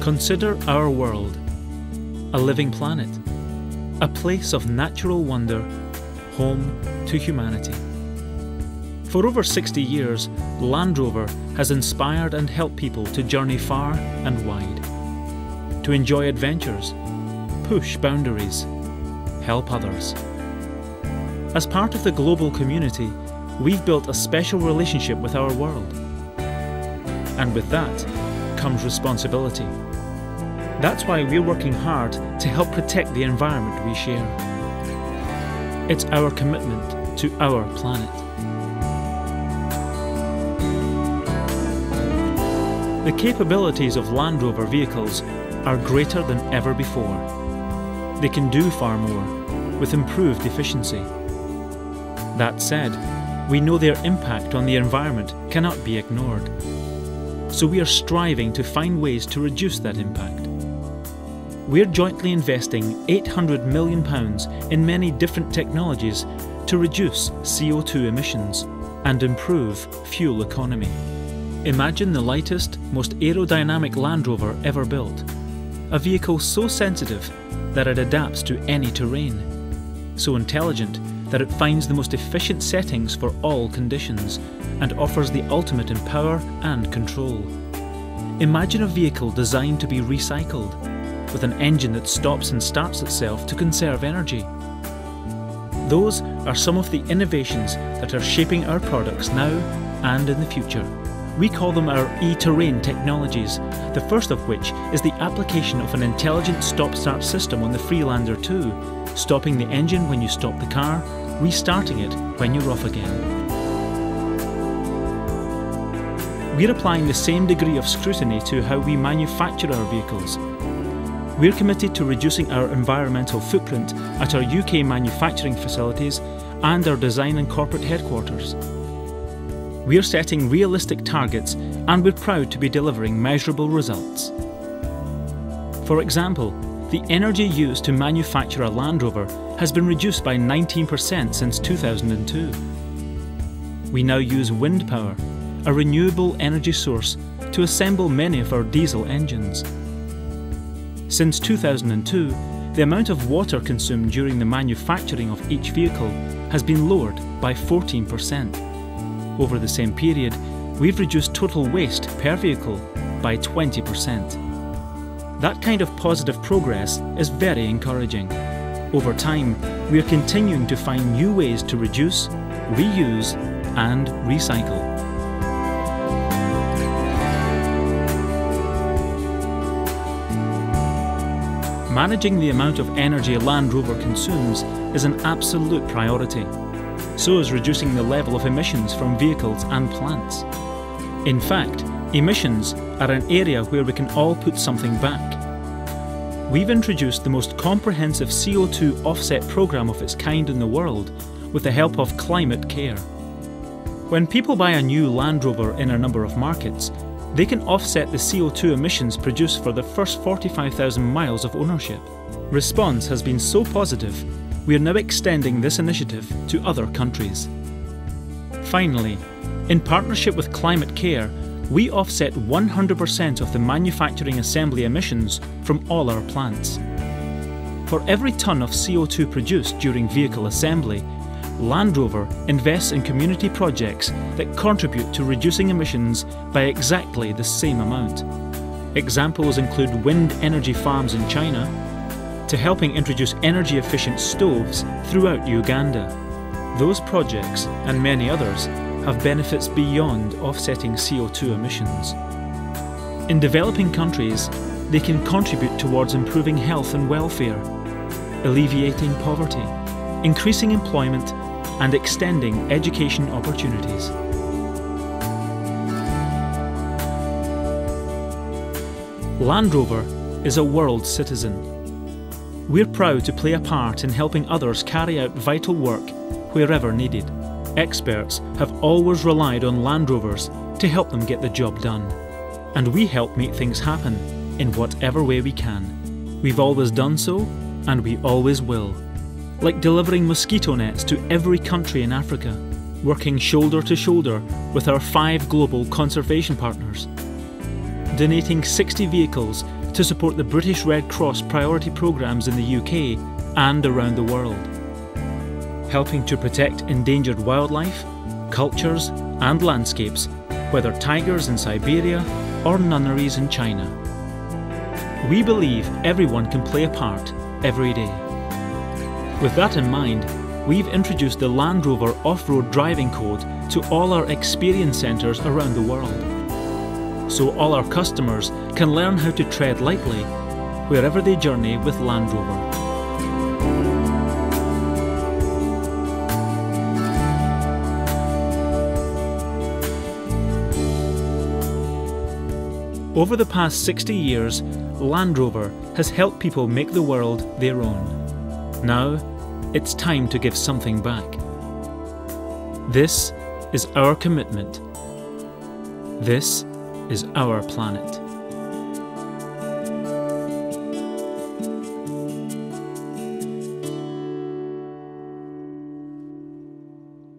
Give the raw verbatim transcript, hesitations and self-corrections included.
Consider our world, a living planet, a place of natural wonder, home to humanity. For over sixty years, Land Rover has inspired and helped people to journey far and wide, to enjoy adventures, push boundaries, help others. As part of the global community, we've built a special relationship with our world. And with that comes responsibility. That's why we're working hard to help protect the environment we share. It's our commitment to our planet. The capabilities of Land Rover vehicles are greater than ever before. They can do far more, with improved efficiency. That said, we know their impact on the environment cannot be ignored. So we are striving to find ways to reduce that impact. We're jointly investing eight hundred million pounds in many different technologies to reduce C O two emissions and improve fuel economy. Imagine the lightest, most aerodynamic Land Rover ever built. A vehicle so sensitive that it adapts to any terrain. So intelligent that it finds the most efficient settings for all conditions and offers the ultimate in power and control. Imagine a vehicle designed to be recycled, with an engine that stops and starts itself to conserve energy. Those are some of the innovations that are shaping our products now and in the future. We call them our E-Terrain technologies, the first of which is the application of an intelligent stop-start system on the Freelander two, stopping the engine when you stop the car, restarting it when you're off again. We're applying the same degree of scrutiny to how we manufacture our vehicles. We're committed to reducing our environmental footprint at our U K manufacturing facilities and our design and corporate headquarters. We're setting realistic targets and we're proud to be delivering measurable results. For example, the energy used to manufacture a Land Rover has been reduced by nineteen percent since two thousand two. We now use wind power, a renewable energy source, to assemble many of our diesel engines. Since two thousand two, the amount of water consumed during the manufacturing of each vehicle has been lowered by fourteen percent. Over the same period, we've reduced total waste per vehicle by twenty percent. That kind of positive progress is very encouraging. Over time, we are continuing to find new ways to reduce, reuse, and recycle. Managing the amount of energy Land Rover consumes is an absolute priority. So is reducing the level of emissions from vehicles and plants. In fact, emissions are an area where we can all put something back. We've introduced the most comprehensive C O two offset programme of its kind in the world with the help of Climate Care. When people buy a new Land Rover in a number of markets, they can offset the C O two emissions produced for the first forty-five thousand miles of ownership. Response has been so positive, we are now extending this initiative to other countries. Finally, in partnership with Climate Care, we offset one hundred percent of the manufacturing assembly emissions from all our plants. For every tonne of C O two produced during vehicle assembly, Land Rover invests in community projects that contribute to reducing emissions by exactly the same amount. Examples include wind energy farms in China, to helping introduce energy-efficient stoves throughout Uganda. Those projects, and many others, have benefits beyond offsetting C O two emissions. In developing countries, they can contribute towards improving health and welfare, alleviating poverty, increasing employment, and extending education opportunities. Land Rover is a world citizen. We're proud to play a part in helping others carry out vital work wherever needed. Experts have always relied on Land Rovers to help them get the job done. And we help make things happen in whatever way we can. We've always done so, and we always will. Like delivering mosquito nets to every country in Africa, working shoulder to shoulder with our five global conservation partners, donating sixty vehicles to support the British Red Cross priority programmes in the U K and around the world, helping to protect endangered wildlife, cultures and landscapes, whether tigers in Siberia or nunneries in China. We believe everyone can play a part every day. With that in mind, we've introduced the Land Rover Off-Road Driving Code to all our experience centres around the world, so all our customers can learn how to tread lightly wherever they journey with Land Rover. Over the past sixty years, Land Rover has helped people make the world their own. Now, it's time to give something back. This is our commitment. This is our planet.